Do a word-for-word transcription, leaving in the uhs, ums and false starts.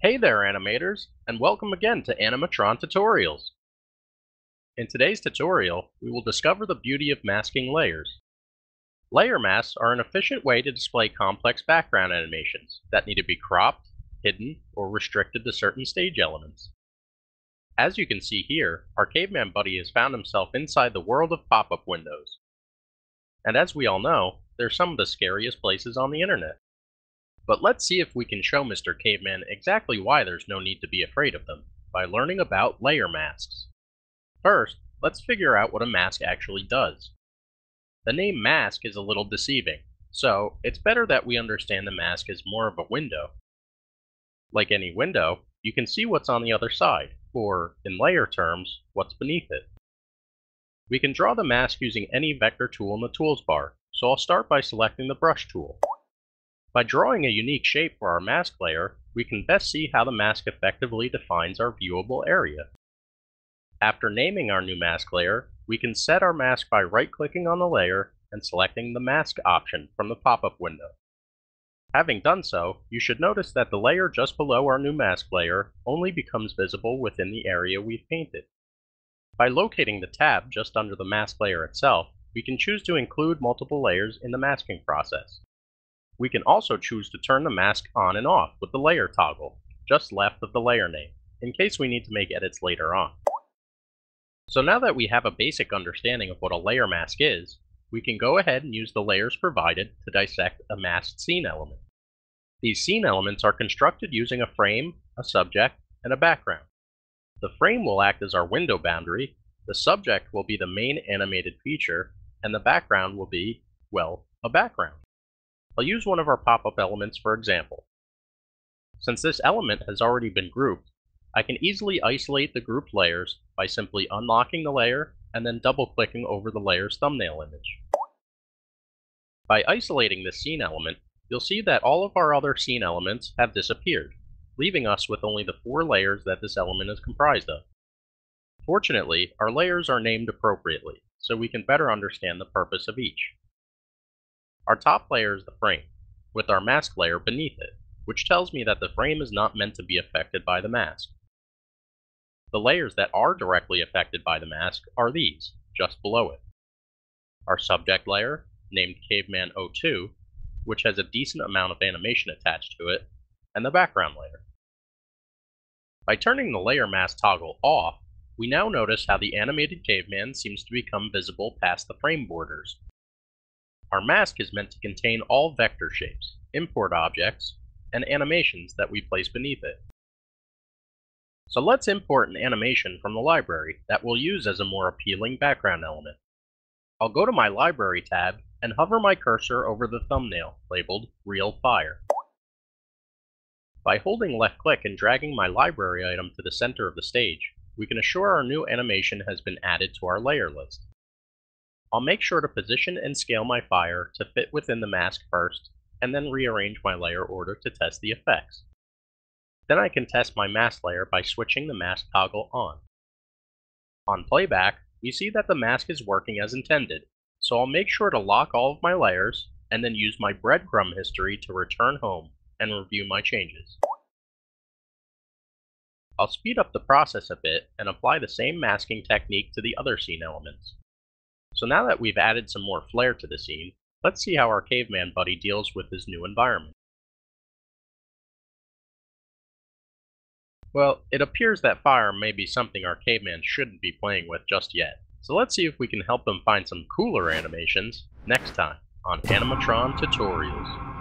Hey there, animators, and welcome again to Animatron Tutorials. In today's tutorial, we will discover the beauty of masking layers. Layer masks are an efficient way to display complex background animations that need to be cropped, hidden, or restricted to certain stage elements. As you can see here, our caveman buddy has found himself inside the world of pop-up windows. And as we all know, they're some of the scariest places on the internet. But let's see if we can show Mister Caveman exactly why there's no need to be afraid of them, by learning about layer masks. First, let's figure out what a mask actually does. The name mask is a little deceiving, so it's better that we understand the mask is more of a window. Like any window, you can see what's on the other side, or, in layer terms, what's beneath it. We can draw the mask using any vector tool in the tools bar, so I'll start by selecting the brush tool. By drawing a unique shape for our mask layer, we can best see how the mask effectively defines our viewable area. After naming our new mask layer, we can set our mask by right-clicking on the layer and selecting the mask option from the pop-up window. Having done so, you should notice that the layer just below our new mask layer only becomes visible within the area we've painted. By locating the tab just under the mask layer itself, we can choose to include multiple layers in the masking process. We can also choose to turn the mask on and off with the layer toggle, just left of the layer name, in case we need to make edits later on. So now that we have a basic understanding of what a layer mask is, we can go ahead and use the layers provided to dissect a masked scene element. These scene elements are constructed using a frame, a subject, and a background. The frame will act as our window boundary, the subject will be the main animated feature, and the background will be, well, a background. I'll use one of our pop-up elements for example. Since this element has already been grouped, I can easily isolate the grouped layers by simply unlocking the layer and then double-clicking over the layer's thumbnail image. By isolating this scene element, you'll see that all of our other scene elements have disappeared, leaving us with only the four layers that this element is comprised of. Fortunately, our layers are named appropriately, so we can better understand the purpose of each. Our top layer is the frame, with our mask layer beneath it, which tells me that the frame is not meant to be affected by the mask. The layers that are directly affected by the mask are these, just below it. Our subject layer, named Caveman zero two, which has a decent amount of animation attached to it, and the background layer. By turning the layer mask toggle off, we now notice how the animated caveman seems to become visible past the frame borders. Our mask is meant to contain all vector shapes, import objects, and animations that we place beneath it. So let's import an animation from the library that we'll use as a more appealing background element. I'll go to my Library tab and hover my cursor over the thumbnail labeled Real Fire. By holding left-click and dragging my library item to the center of the stage, we can assure our new animation has been added to our layer list. I'll make sure to position and scale my fire to fit within the mask first, and then rearrange my layer order to test the effects. Then I can test my mask layer by switching the mask toggle on. On playback, we see that the mask is working as intended, so I'll make sure to lock all of my layers, and then use my breadcrumb history to return home and review my changes. I'll speed up the process a bit and apply the same masking technique to the other scene elements. So now that we've added some more flair to the scene, let's see how our caveman buddy deals with his new environment. Well, it appears that fire may be something our caveman shouldn't be playing with just yet. So let's see if we can help him find some cooler animations next time on Animatron Tutorials.